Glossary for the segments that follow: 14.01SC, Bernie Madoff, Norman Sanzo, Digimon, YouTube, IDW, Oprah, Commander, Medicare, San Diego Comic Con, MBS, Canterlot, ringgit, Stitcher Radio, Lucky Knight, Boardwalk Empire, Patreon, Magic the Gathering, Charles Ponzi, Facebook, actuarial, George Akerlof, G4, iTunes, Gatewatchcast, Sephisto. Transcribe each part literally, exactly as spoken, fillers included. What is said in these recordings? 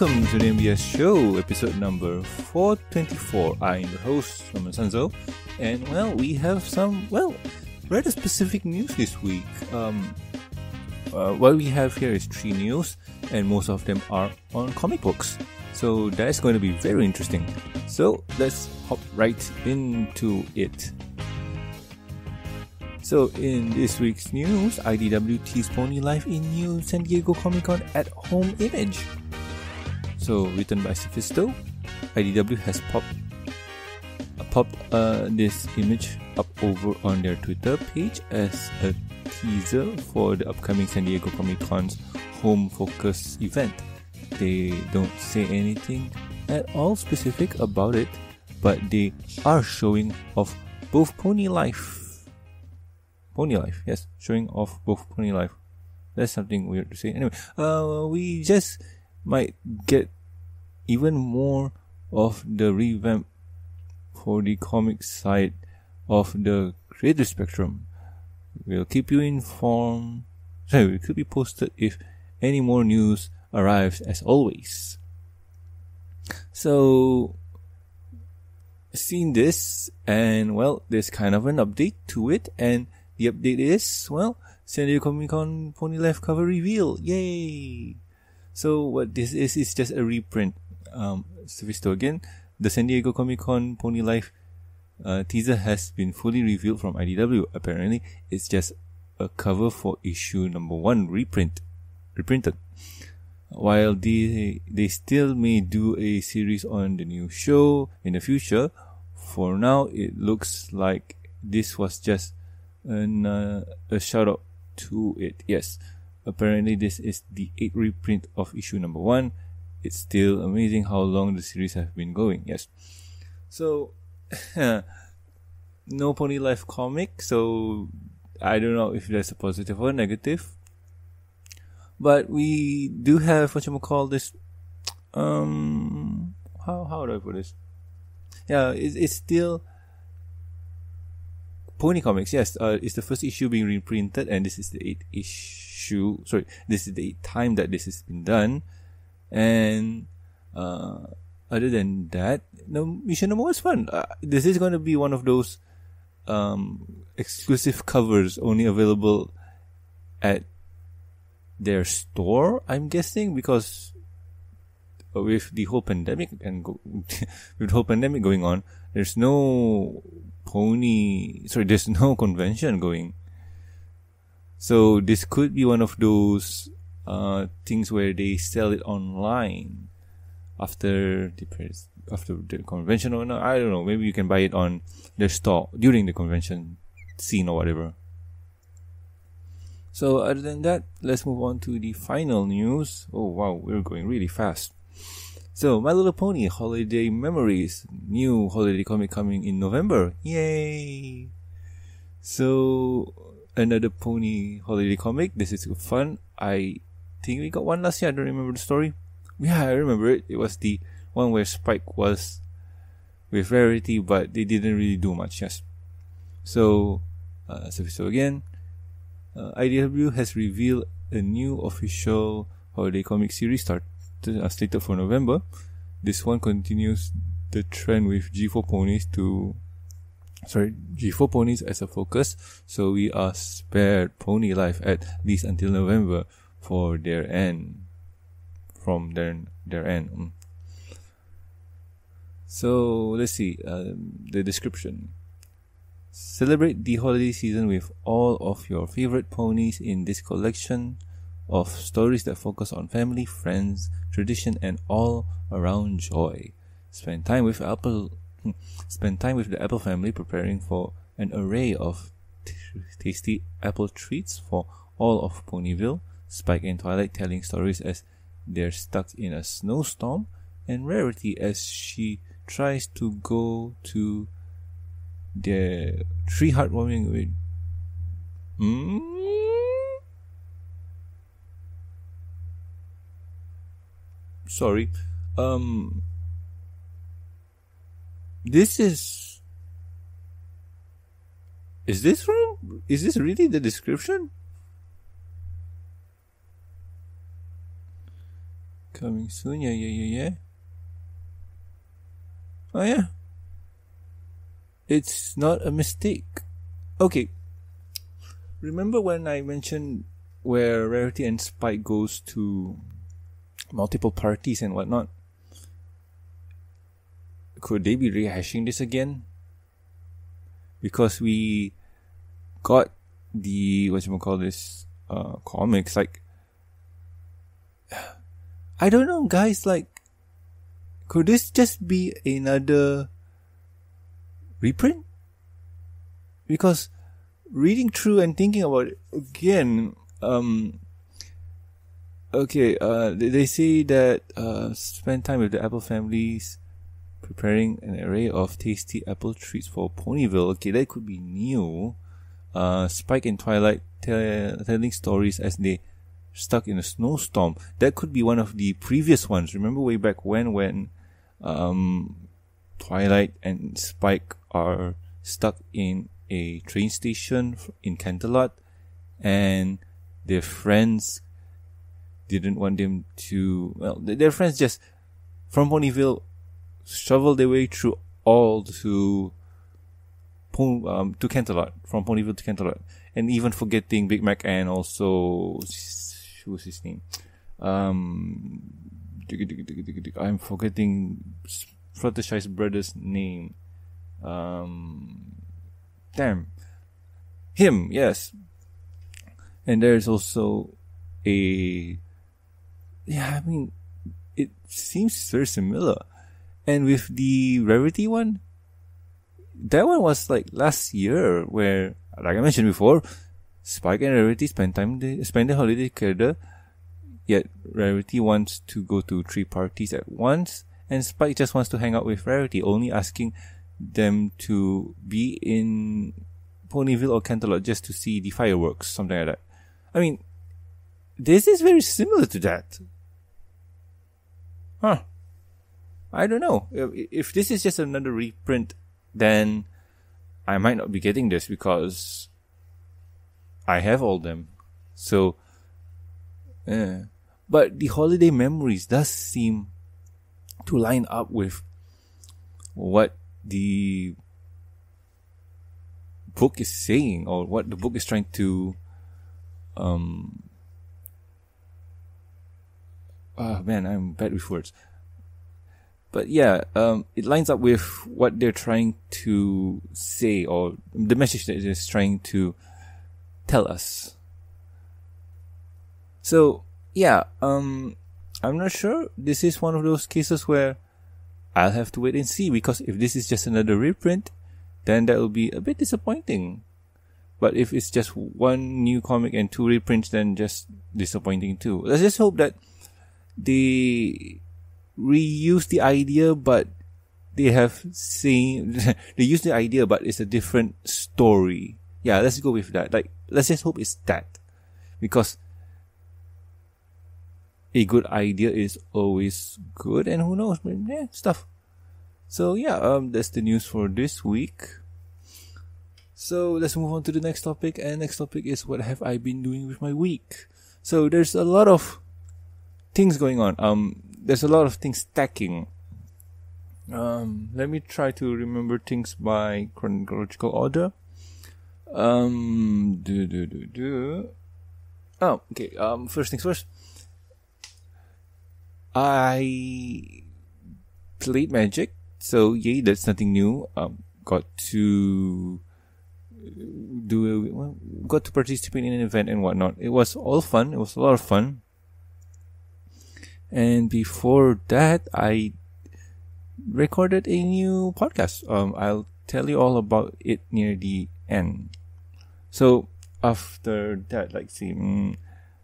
welcome to the M B S show, episode number four twenty-four. I am your host, Norman Sanzo, and well, we have some, well, rather specific news this week. Um, uh, what we have here is three news, and most of them are on comic books. So that's going to be very interesting. So let's hop right into it. So in this week's news, I D W teased Pony Life in new San Diego Comic Con at home image. So written by Sephisto, I D W has popped uh, popped uh, this image up over on their Twitter page as a teaser for the upcoming San Diego Comic Con's home focus event. They don't say anything at all specific about it, but they are showing off both Pony Life. Pony Life, yes, showing off both Pony Life. That's something weird to say. Anyway, uh, we just might get even more of the revamp for the comic side of the creative spectrum. We'll keep you informed. Sorry, we could be posted if any more news arrives, as always. So, seen this, and well, there's kind of an update to it, and the update is, well, San Diego Comic-Con Pony Life cover reveal. Yay! So what this is, is just a reprint. Um, Sephisto again. The San Diego Comic-Con Pony Life uh, teaser has been fully revealed from I D W. Apparently, it's just a cover for issue number one reprint. Reprinted. While they, they still may do a series on the new show in the future, for now, it looks like this was just And uh, a shout out to it. Yes, apparently this is the eighth reprint of issue number one. It's still amazing how long the series have been going. Yes, so no Pony Life comic. So I don't know if that's a positive or a negative. But we do have what you call this. Um, how how do I put this? Yeah, it, it's still. Pony Comics, yes, uh, it's the first issue being reprinted, and this is the eighth issue. Sorry, this is the eighth time that this has been done. And uh, other than that, no, mission number one is fun. Uh, this is going to be one of those um, exclusive covers only available at their store, I'm guessing, because with the whole pandemic and go with the whole pandemic going on, there's no. Pony, sorry, there's no convention going. So this could be one of those uh, things where they sell it online after the press, after the convention or not. I don't know. Maybe you can buy it on their store during the convention scene or whatever. So other than that, let's move on to the final news. Oh wow, we're going really fast. So, My Little Pony Holiday Memories, new holiday comic coming in November. Yay! So, another pony holiday comic. This is fun. I think we got one last year. I don't remember the story. Yeah, I remember it. It was the one where Spike was with Rarity, but they didn't really do much. Yes. So, uh, so, so again, uh, I D W has revealed a new official holiday comic series start. Are slated for November. This one continues the trend with G four ponies to, sorry, G four ponies as a focus. So we are spared Pony Life at least until November for their end. From their their end. Mm. So let's see um, the description. Celebrate the holiday season with all of your favorite ponies in this collection of stories that focus on family, friends, tradition, and all around joy. Spend time with Apple, spend time with the Apple family preparing for an array of t- tasty apple treats for all of Ponyville. Spike and Twilight telling stories as they're stuck in a snowstorm, and Rarity as she tries to go to the tree heartwarming with. Hmm? Sorry, um, this is, is this from, is this really the description? Coming soon, yeah, yeah, yeah, yeah. Oh, yeah. It's not a mistake. Okay. Remember when I mentioned where Rarity and Spike goes to multiple parties and whatnot? Could they be rehashing this again? Because we got the, whatchamacallit this, uh, comics, like, I don't know, guys, like, could this just be another reprint? Because reading through and thinking about it again, um, okay, uh, they say that, uh, spend time with the Apple families, preparing an array of tasty apple treats for Ponyville. Okay, that could be new. Uh, Spike and Twilight tell, telling stories as they stuck in a snowstorm. That could be one of the previous ones. Remember way back when, when um, Twilight and Spike are stuck in a train station in Canterlot, and their friends didn't want them to... Well, their friends just, from Ponyville, shoveled their way through all to... Um, to Canterlot, from Ponyville to Canterlot, and even forgetting Big Mac and also who was his name? Um, I'm forgetting Fluttershy's brother's name. Um, damn, him, yes. And there's also a yeah. I mean, it seems very similar, and with the Rarity one. That one was like last year where, like I mentioned before, Spike and Rarity spend time, they spend the holiday together, yet Rarity wants to go to three parties at once, and Spike just wants to hang out with Rarity, only asking them to be in Ponyville or Canterlot just to see the fireworks, something like that. I mean, this is very similar to that. Huh. I don't know. If this is just another reprint, then I might not be getting this because I have all them. So, eh. But the holiday memories does seem to line up with what the book is saying or what the book is trying to, um, oh man, I'm bad with words. But yeah, um, it lines up with what they're trying to say or the message that it is trying to tell us. So yeah, um, I'm not sure. This is one of those cases where I'll have to wait and see, because if this is just another reprint, then that will be a bit disappointing. But if it's just one new comic and two reprints, then just disappointing too. Let's just hope that the... reuse the idea, but they have seen they use the idea, but it's a different story. Yeah, let's go with that. Like, let's just hope it's that, because a good idea is always good, and who knows, but yeah, stuff. So yeah, um, that's the news for this week. So let's move on to the next topic, and next topic is what have I been doing with my week. So there's a lot of things going on. Um. There's a lot of things stacking. Um, let me try to remember things by chronological order. Um, do, do, do, do. Oh, okay. Um, first things first. I played Magic, so yay, that's nothing new. Um, got to do, a, got to participate in an event and whatnot. It was all fun. It was a lot of fun. And before that, I recorded a new podcast. Um, I'll tell you all about it near the end. So after that, like, see, mm,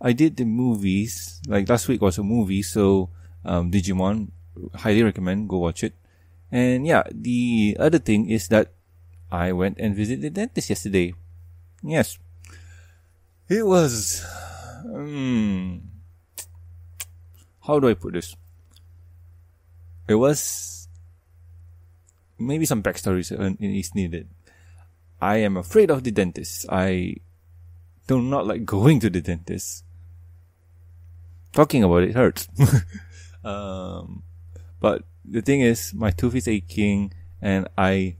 I did the movies. Like last week was a movie, so um, Digimon, highly recommend. Go watch it. And yeah, the other thing is that I went and visited the dentist yesterday. Yes, it was. Mm, How do I put this? It was... Maybe some backstory is needed. I am afraid of the dentist. I do not like going to the dentist. Talking about it hurts. Um, but the thing is, my tooth is aching, and I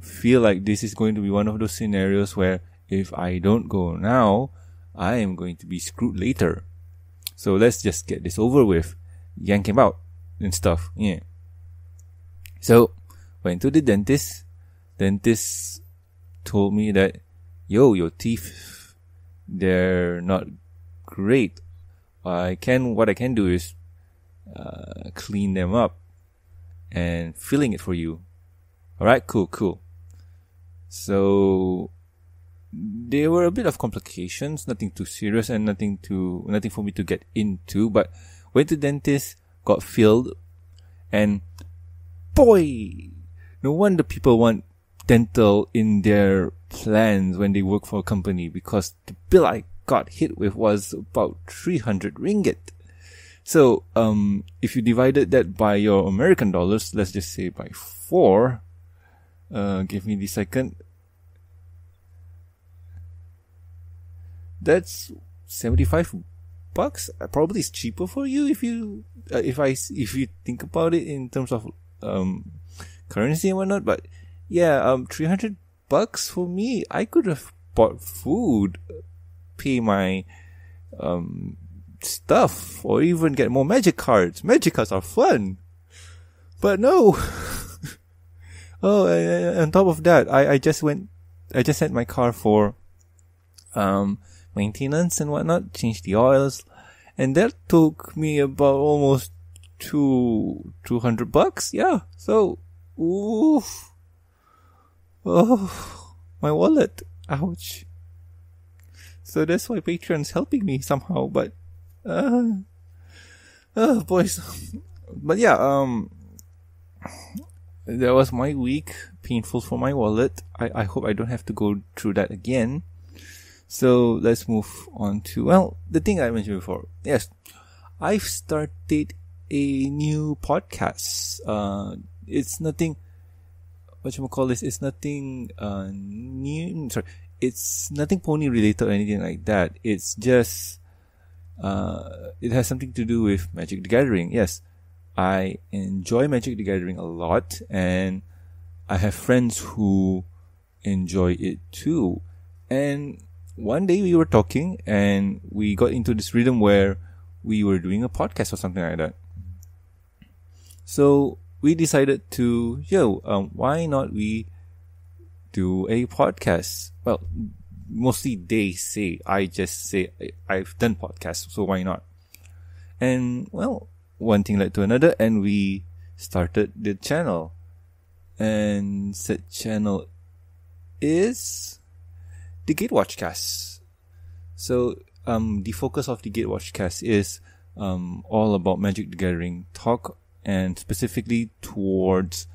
feel like this is going to be one of those scenarios where if I don't go now, I am going to be screwed later. So let's just get this over with. Yank him out and stuff. Yeah. So, went to the dentist. Dentist told me that, yo, your teeth, they're not great. I can, what I can do is uh, clean them up and filling it for you. Alright, cool, cool. So, there were a bit of complications, nothing too serious and nothing too, nothing for me to get into, but went to dentist, got filled, and boy! No wonder people want dental in their plans when they work for a company, because the bill I got hit with was about three hundred ringgit. So, um, if you divided that by your American dollars, let's just say by four, uh, give me the second, that's seventy-five bucks. Probably it's cheaper for you if you, uh, if I, if you think about it in terms of, um, currency and whatnot, but yeah, um, three hundred bucks for me, I could have bought food, pay my, um, stuff, or even get more magic cards. Magic cards are fun. But no. Oh, and on top of that, I, I just went, I just sent my car for, um, maintenance and whatnot, changed the oils, and that took me about almost two, two hundred bucks. Yeah. So, oof. Oh, my wallet. Ouch. So that's why Patreon's helping me somehow, but Uh, oh boys. But yeah, um, that was my week. Painful for my wallet. I, I hope I don't have to go through that again. So let's move on to, well, the thing I mentioned before. Yes, I've started a new podcast. Uh, it's nothing, whatchamacallit, it's nothing, uh, new, sorry, it's nothing pony related or anything like that. It's just, Uh, it has something to do with Magic the Gathering. Yes, I enjoy Magic the Gathering a lot, and I have friends who enjoy it too. And one day we were talking, and we got into this rhythm where we were doing a podcast or something like that. So we decided to, yo, um, why not we do a podcast? Well, mostly they say, I just say, I've done podcasts, so why not? And, well, one thing led to another, and we started the channel. And said channel is the Gatewatchcast. So, um, the focus of the Gatewatchcast is, um, all about Magic the Gathering talk, and specifically towards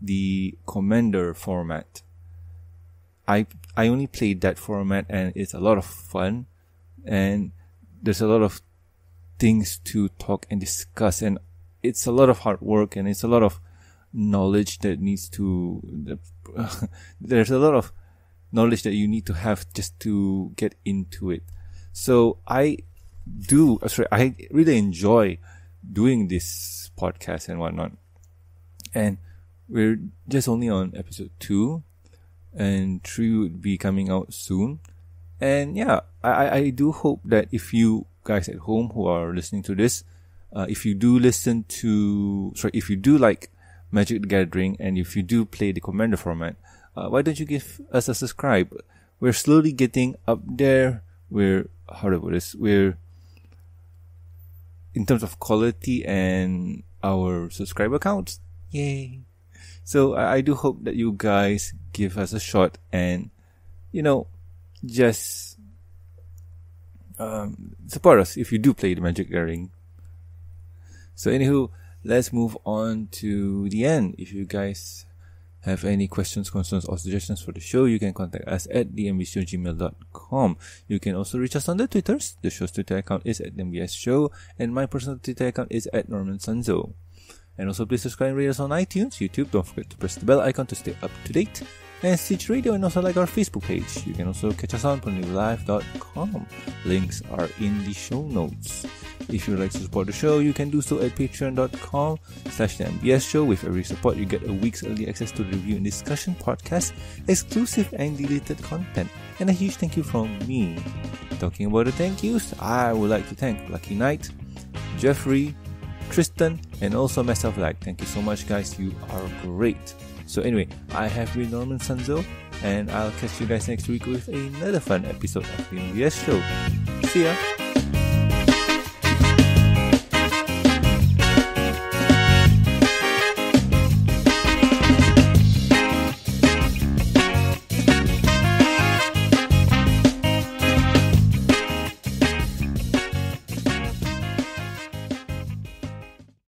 the Commander format. I I only played that format, and it's a lot of fun, and there's a lot of things to talk and discuss, and it's a lot of hard work, and it's a lot of knowledge that needs to uh, there's a lot of knowledge that you need to have just to get into it. So I do sorry I really enjoy doing this podcast and whatnot, and we're just only on episode two. And three would be coming out soon. And yeah, I, I do hope that if you guys at home who are listening to this, uh, if you do listen to, sorry, if you do like Magic the Gathering, and if you do play the Commander format, uh, why don't you give us a subscribe? We're slowly getting up there. We're, how do I put this? We're, in terms of quality and our subscriber counts, yay. So I do hope that you guys give us a shot, and, you know, just um, support us if you do play the Magic Gathering. So anywho, let's move on to the end. If you guys have any questions, concerns, or suggestions for the show, you can contact us at the m b s show at gmail dot com. You can also reach us on the Twitters. The show's Twitter account is at the m b s show, and my personal Twitter account is at Norman Sanzo. And also please subscribe and rate us on iTunes, YouTube. Don't forget to press the bell icon to stay up to date. And Stitch Radio, and also like our Facebook page. You can also catch us on pony live dot com. Links are in the show notes. If you would like to support the show, you can do so at patreon dot com slash the M B S show. With every support, you get a week's early access to the review and discussion podcast, exclusive and deleted content, and a huge thank you from me. Talking about the thank yous, I would like to thank Lucky Knight, Jeffrey, Tristan, and also myself. Like, thank you so much, guys. You are great. So anyway, I have been Norman Sanzo, and I'll catch you guys next week with another fun episode of the M B S show. See ya!